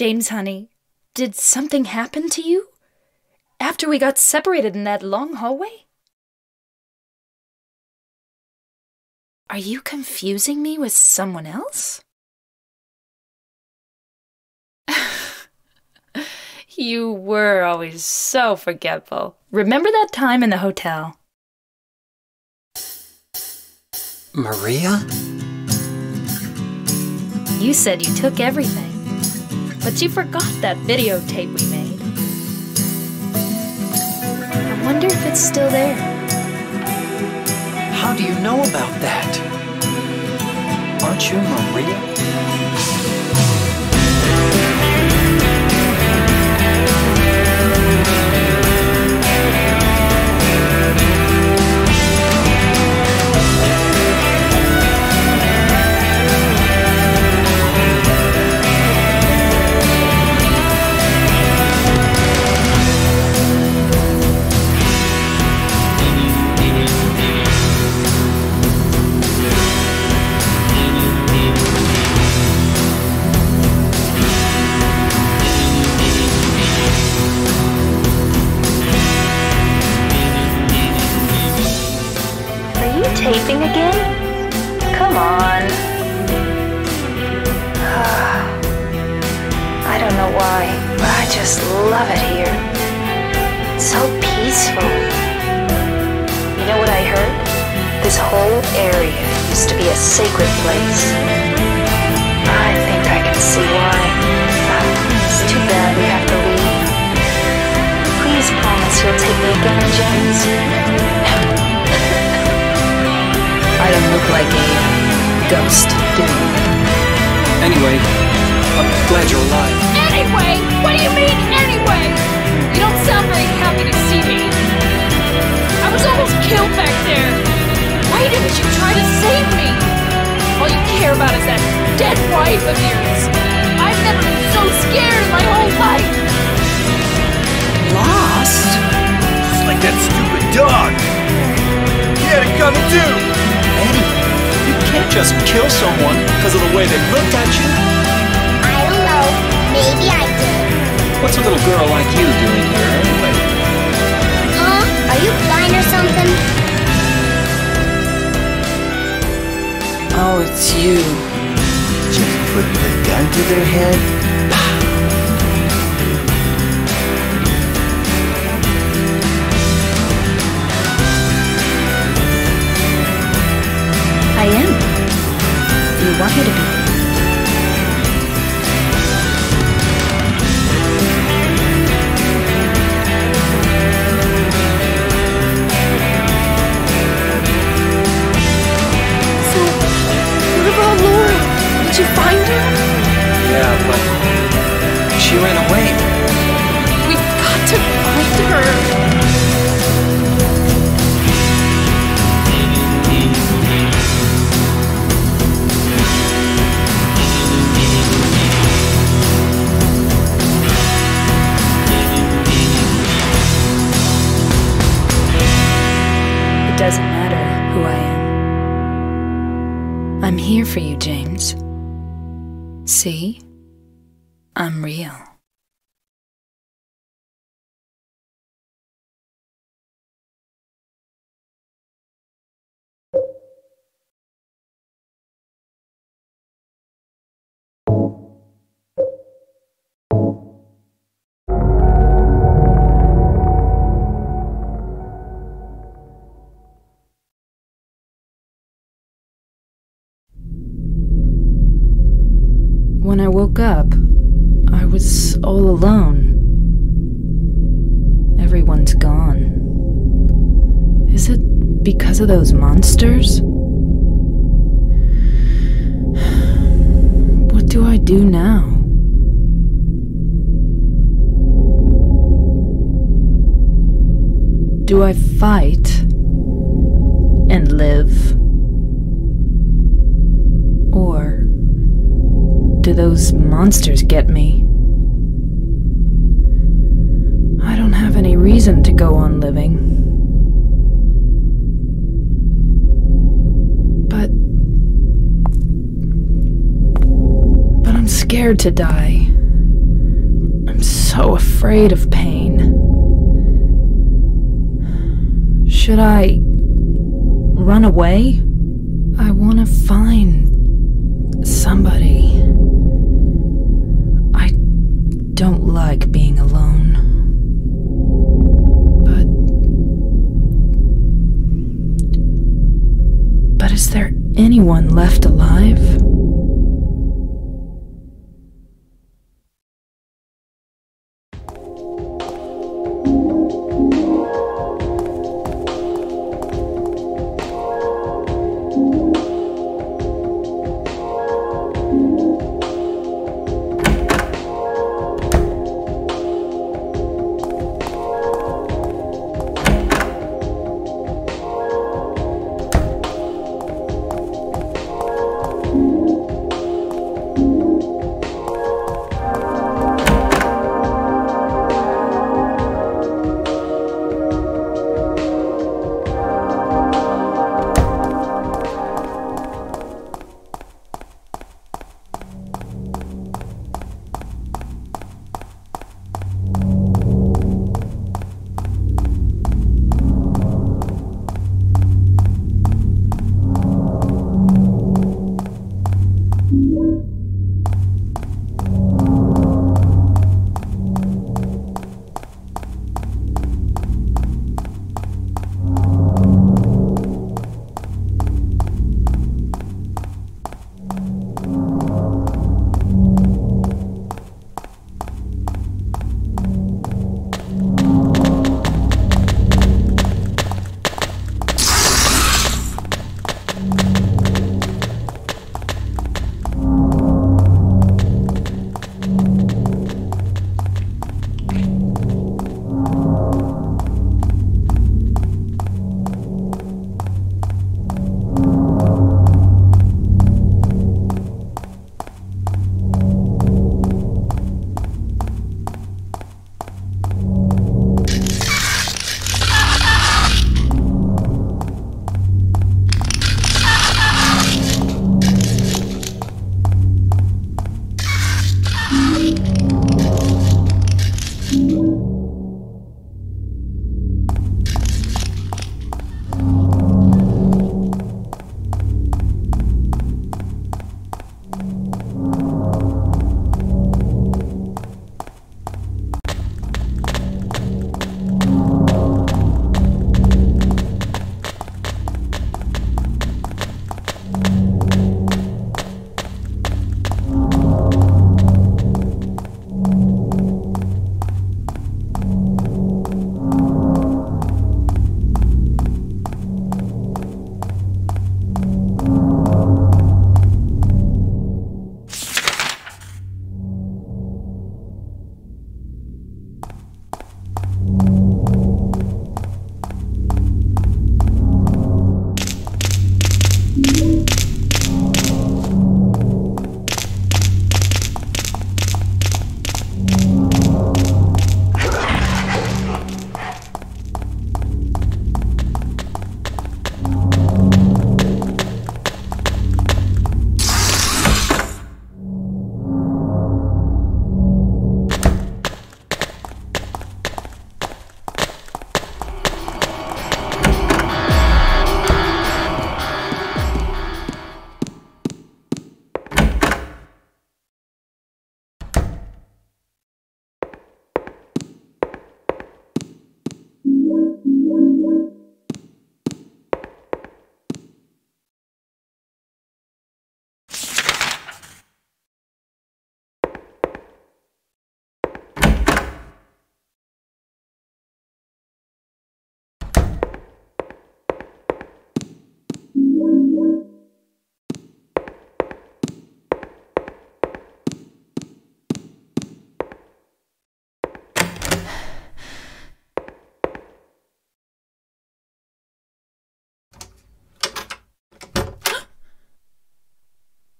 James, honey, did something happen to you? After we got separated in that long hallway? Are you confusing me with someone else? You were always so forgetful. Remember that time in the hotel? Maria? You said you took everything, but you forgot that videotape we made. I wonder if it's still there. How do you know about that? Aren't you Maria? Taping again? Come on. I don't know why, but I just love it here. It's so peaceful. You know what I heard? This whole area used to be a sacred place. I think I can see why. It's too bad we have to leave. Please promise you'll take me again, James. I don't look like a ghost, do you? Anyway, I'm glad you're alive. Anyway? What do you mean, anyway? You don't sound very happy to see me. I was almost killed back there. Why didn't you try to save me? All you care about is that dead wife of yours. I've never been so scared in my whole life. Lost? Just like that stupid dog. He had a gun too. You can't just kill someone because of the way they looked at you. I don't know. Maybe I did. What's a little girl like you doing here anyway? Huh? Are you blind or something? Oh, it's you. Just put the gun to their head. I am. You want me to be. So, what about Laura? Did you find her? Yeah, but she ran away. We've got to find her. Doesn't matter who I am. I'm here for you, James. See? I'm real. When I woke up, I was all alone. Everyone's gone. Is it because of those monsters? What do I do now? Do I fight and live? Or do those monsters get me? I don't have any reason to go on living. But I'm scared to die. I'm so afraid of pain. Should I run away? I want to find somebody. I don't like being alone. But is there anyone left alive?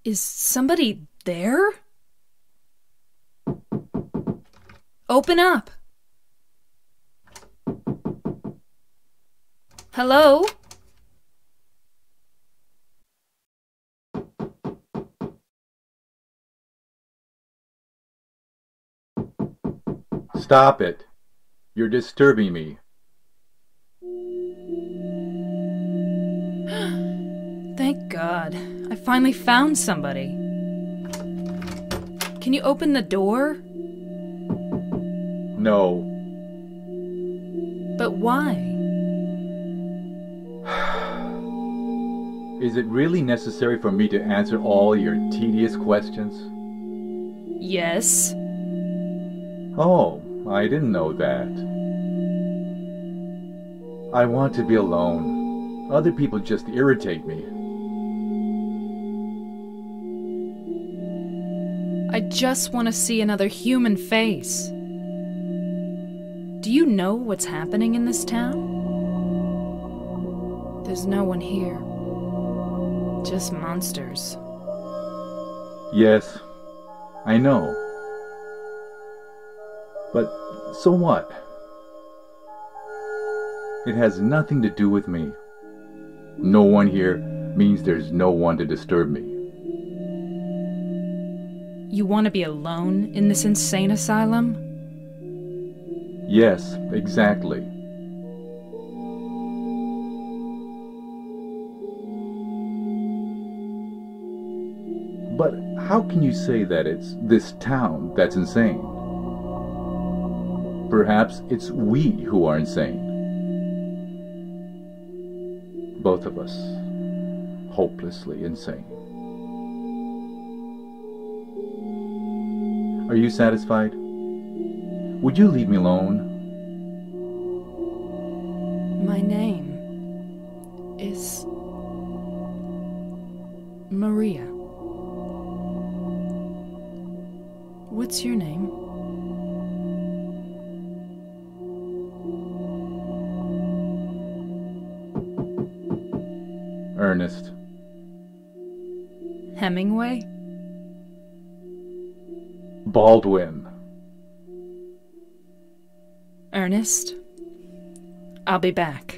Is somebody there? Open up! Hello? Stop it. You're disturbing me. Thank God. I finally found somebody. Can you open the door? No. But why? Is it really necessary for me to answer all your tedious questions? Yes. Oh, I didn't know that. I want to be alone. Other people just irritate me. I just want to see another human face. Do you know what's happening in this town? There's no one here. Just monsters. Yes, I know. But so what? It has nothing to do with me. No one here means there's no one to disturb me. You want to be alone in this insane asylum? Yes, exactly. But how can you say that it's this town that's insane? Perhaps it's we who are insane. Both of us, hopelessly insane. Are you satisfied? Would you leave me alone? My name is Maria. What's your name? Ernest. Hemingway? Baldwin. Ernest, I'll be back.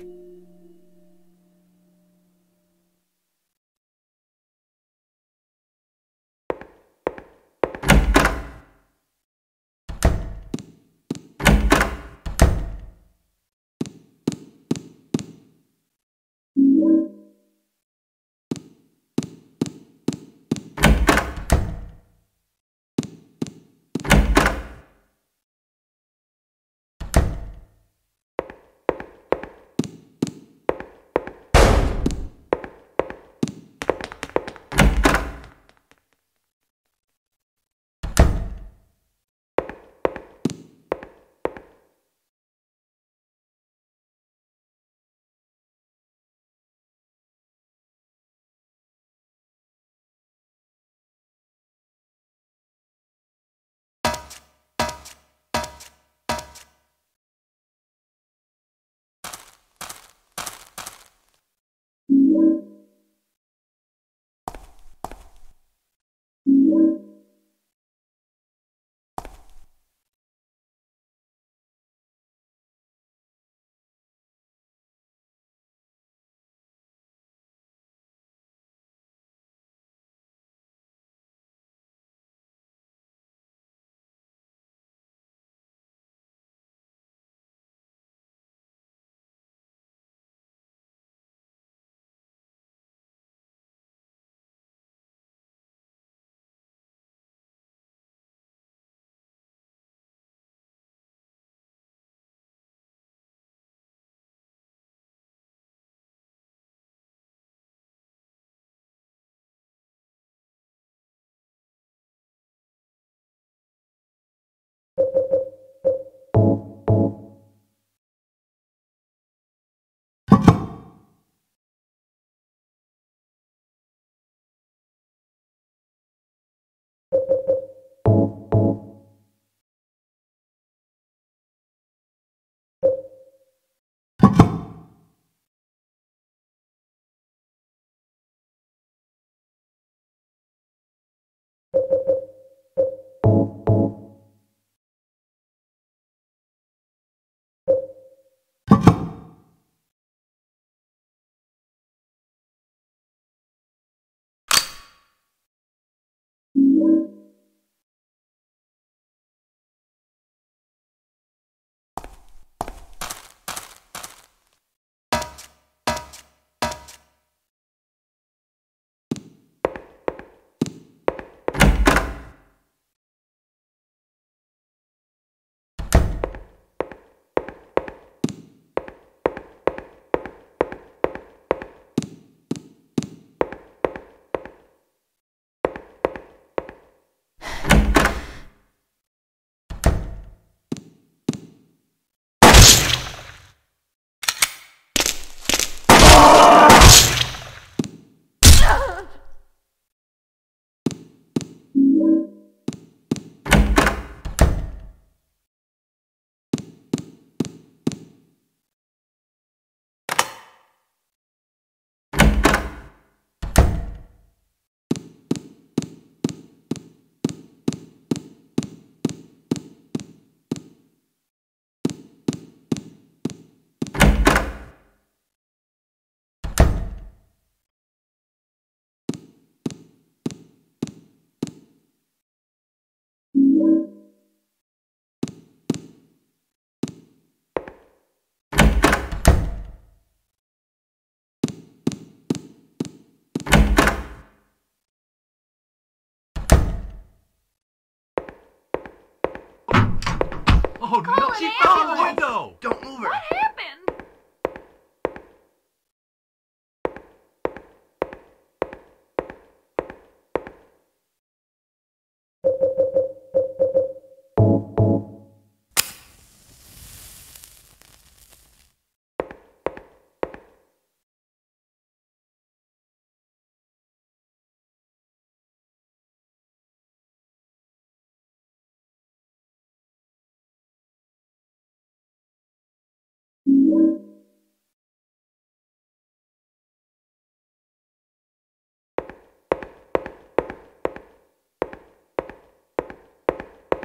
Oh, no, she fell in the window. Don't move her. What happened?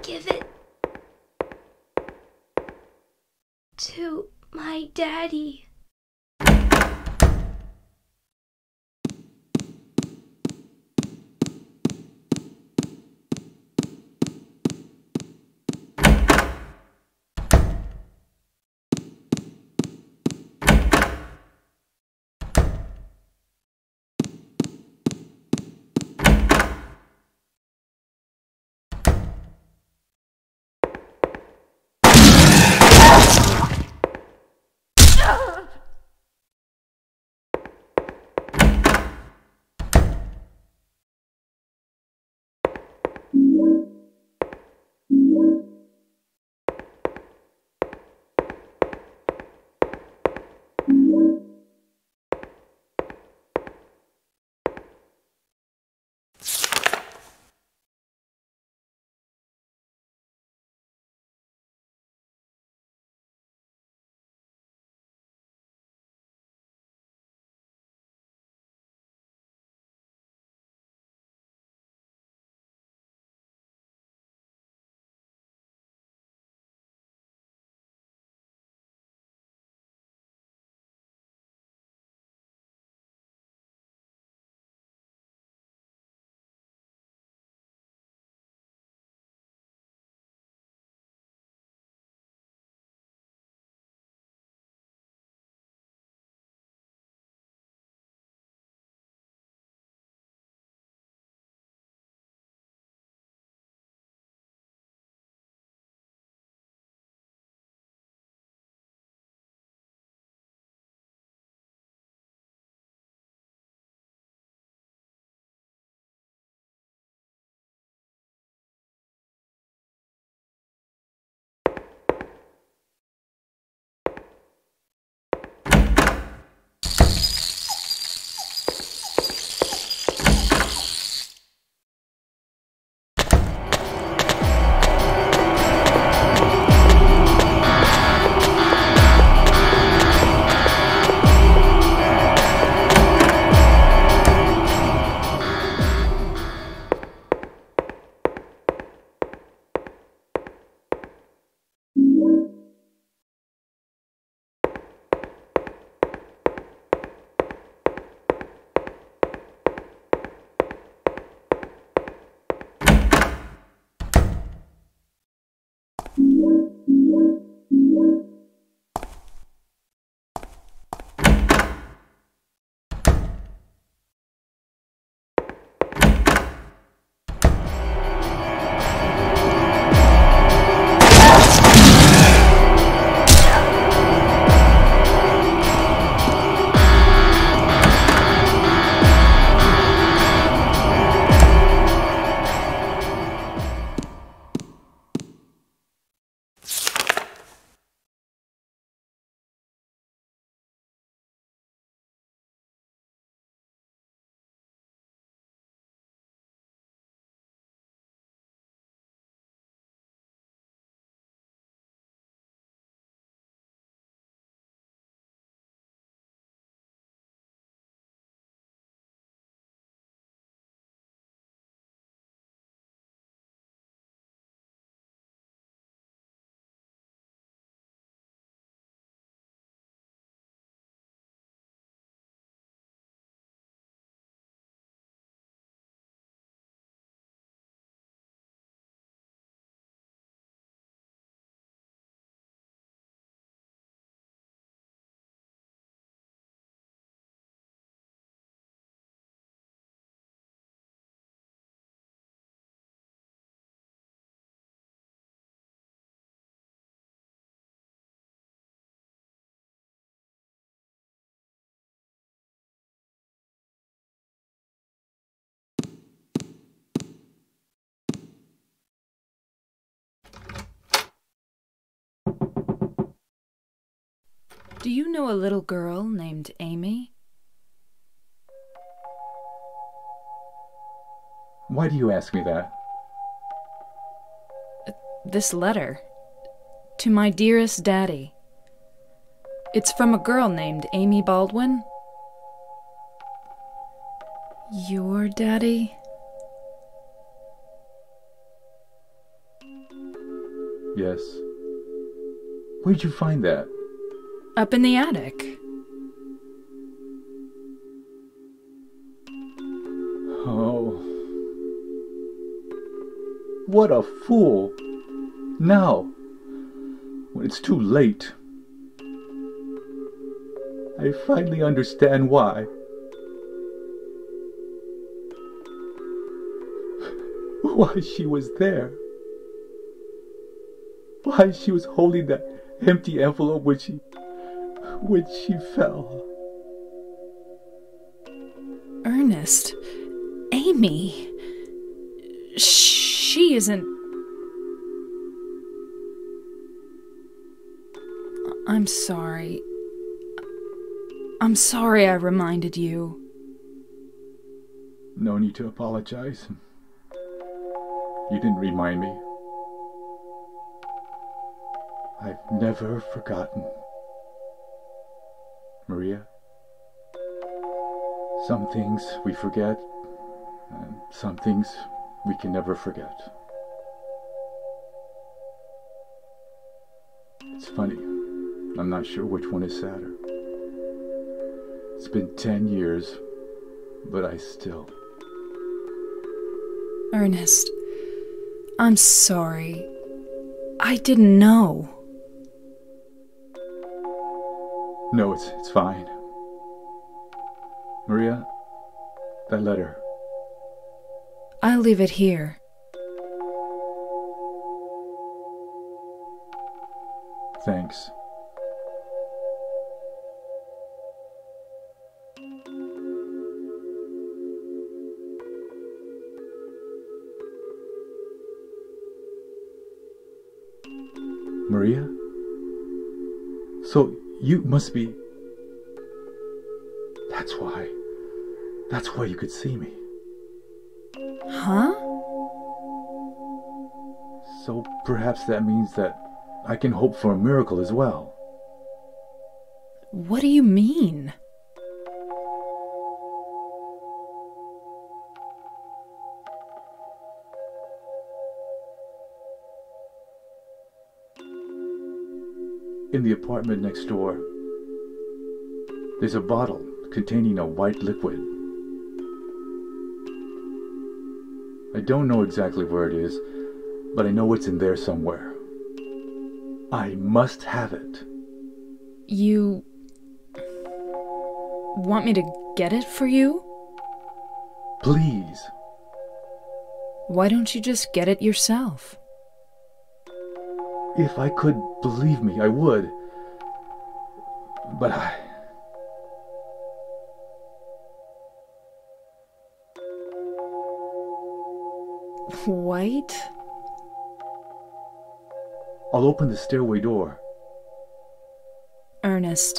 Give it to my daddy. Ugh! Do you know a little girl named Amy? Why do you ask me that? This letter. To my dearest daddy. It's from a girl named Amy Baldwin. Your daddy? Yes. Where'd you find that? Up in the attic. Oh. What a fool. Now, when it's too late, I finally understand why. Why she was there. Why she was holding that empty envelope when she fell. Ernest, Amy, she isn't... I'm sorry. I'm sorry I reminded you. No need to apologize. You didn't remind me. I've never forgotten. Maria, some things we forget, and some things we can never forget. It's funny, I'm not sure which one is sadder. It's been 10 years, but I still... Ernest, I'm sorry. I didn't know. No, it's fine. Maria, that letter. I'll leave it here. Thanks. Maria? So... you must be... That's why you could see me. Huh? So perhaps that means that I can hope for a miracle as well. What do you mean? In the apartment next door, there's a bottle containing a white liquid. I don't know exactly where it is, but I know it's in there somewhere. I must have it. You want me to get it for you? Please. Why don't you just get it yourself? If I could, believe me, I would. But I... White? I'll open the stairway door. Ernest,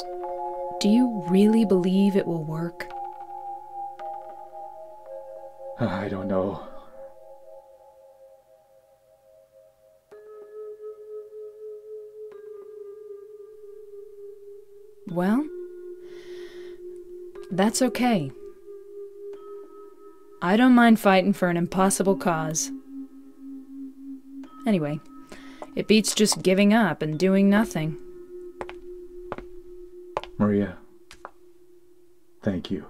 do you really believe it will work? I don't know. Well, that's okay. I don't mind fighting for an impossible cause. Anyway, it beats just giving up and doing nothing. Maria, thank you.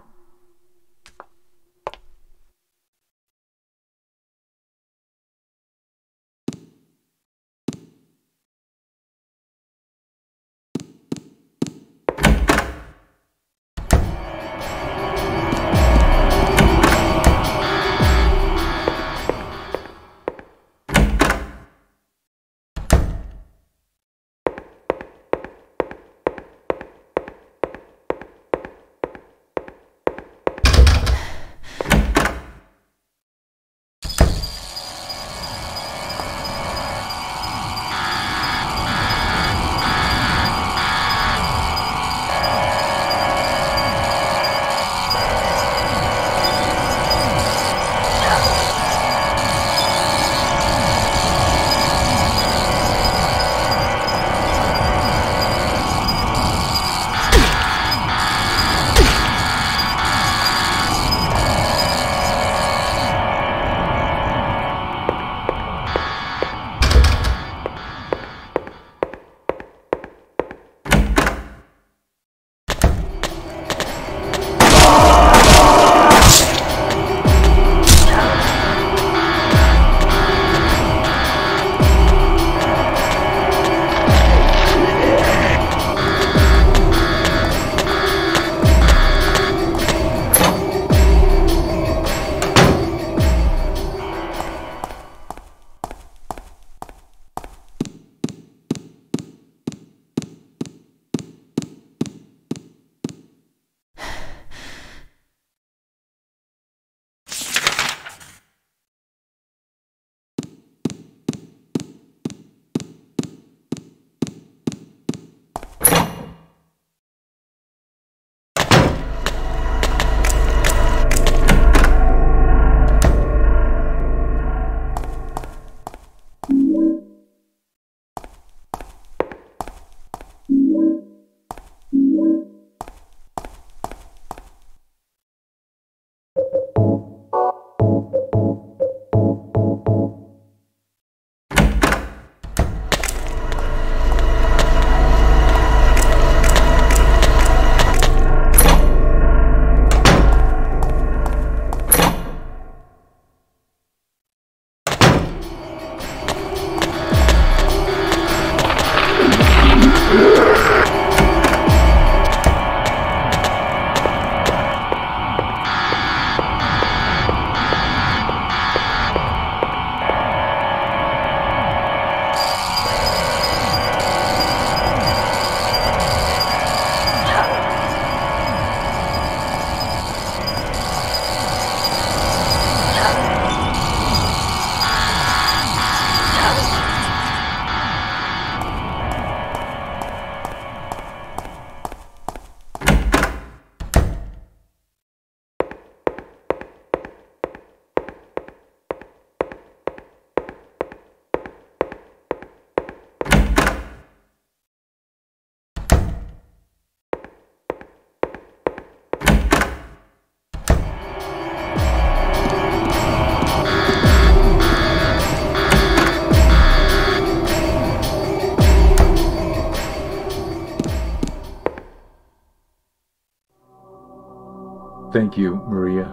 Thank you, Maria.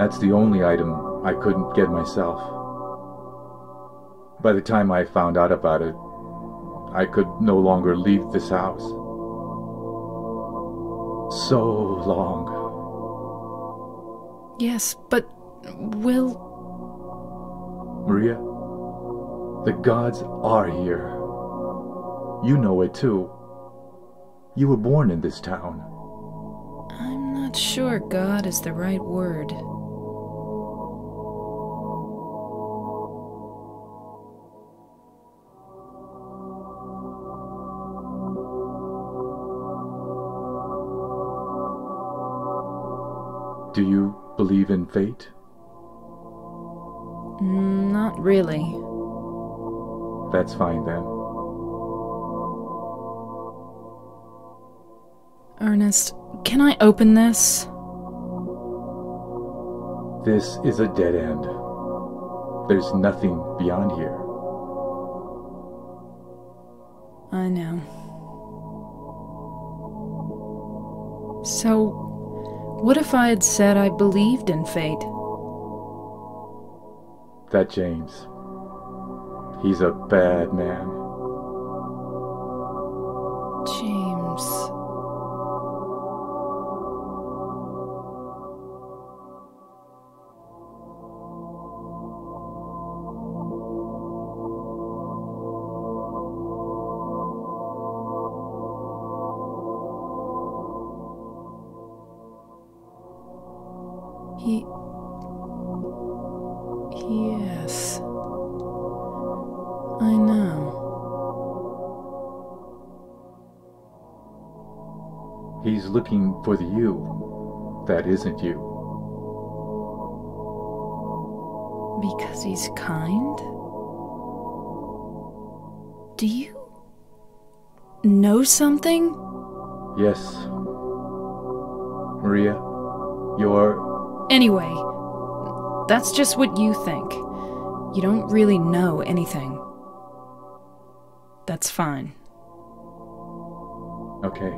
That's the only item I couldn't get myself. By the time I found out about it, I could no longer leave this house. So long. Yes, but Will... Maria, the gods are here. You know it too. You were born in this town. I'm not sure God is the right word. Do you believe in fate? Not really. That's fine then. Ernest, can I open this? This is a dead end. There's nothing beyond here. I know. So, what if I had said I believed in fate? That James. He's a bad man. James. Yes, I know. He's looking for the you that isn't you. Because he's kind? Do you know something? Yes, Maria, you're... Anyway, that's just what you think. You don't really know anything. That's fine. Okay.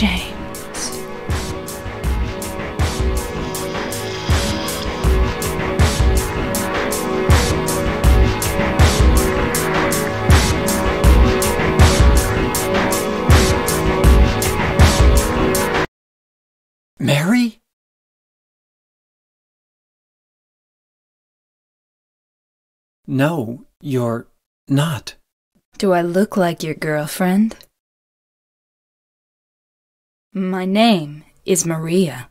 James. Mary? No, you're not. Do I look like your girlfriend? My name is Maria.